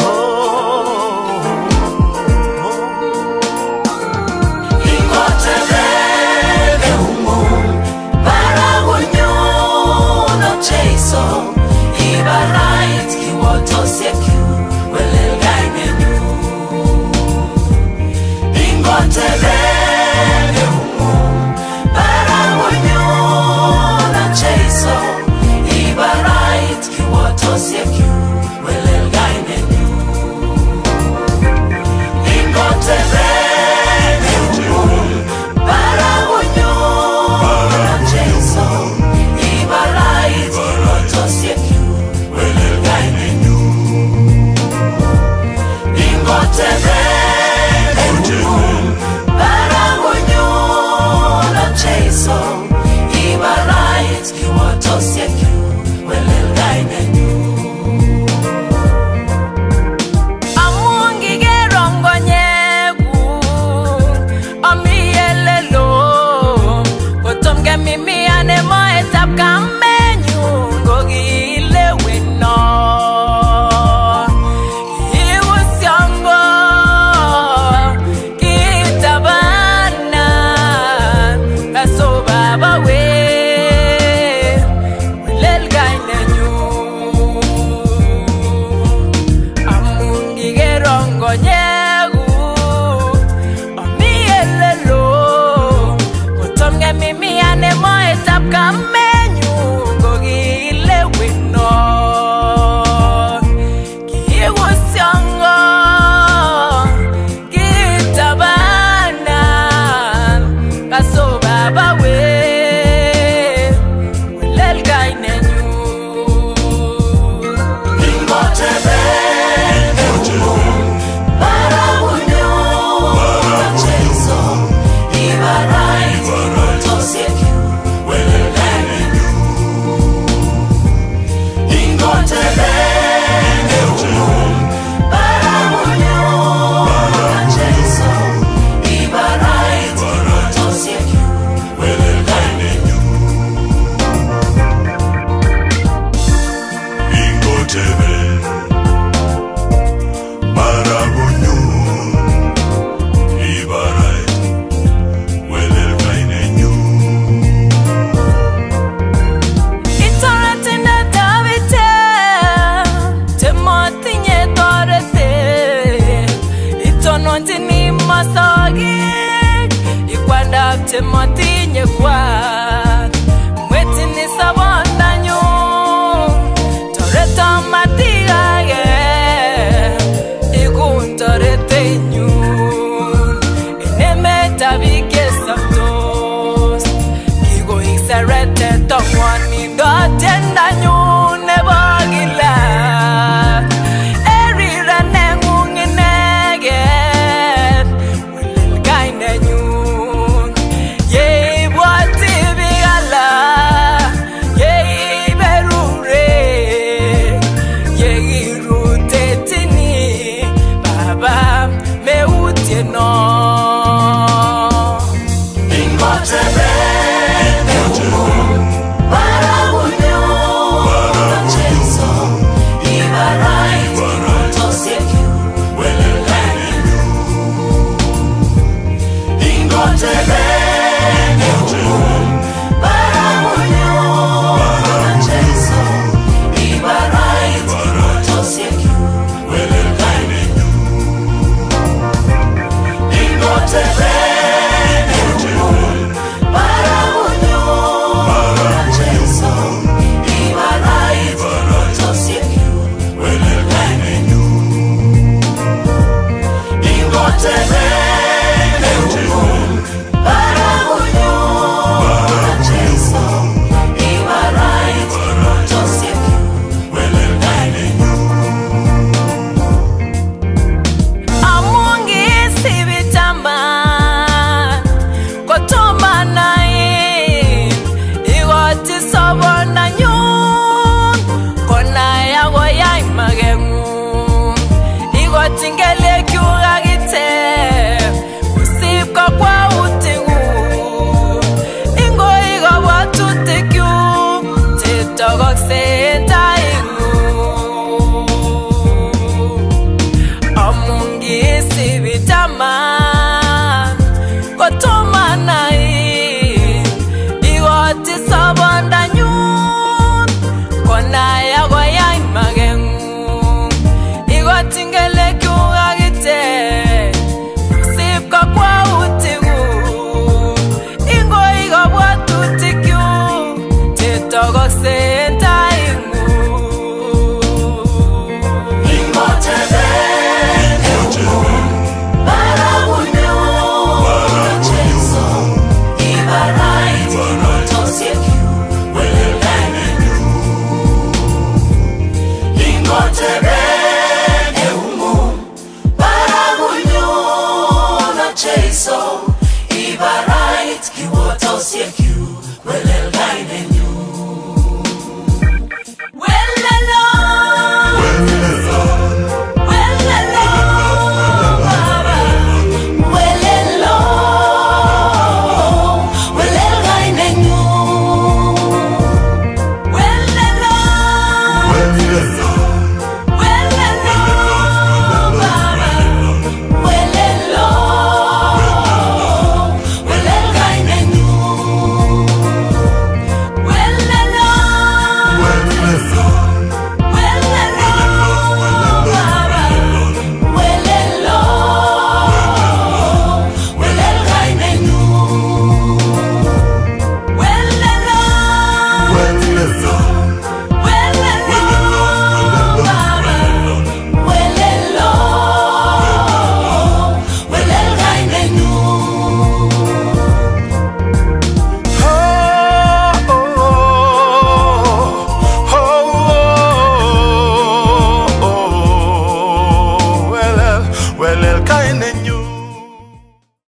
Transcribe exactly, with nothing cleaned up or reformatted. oh, oh. Ingoterebe umu, baragunyo no Cheso, ibarait kiwoto sekyu, welelgaine nyu. Ingoterebe umu, baragunyo no Cheso, ibarait Toss you, well, I'll guide you. In God's name, Barawoyo, Baracheso, Ibarait, toss you, well, I'll guide you. In God's name, Barawoyo, Baracheso, Ibarait, toss you, well, I'll guide you. Ingoterebe umu, baragunyo I'll see you.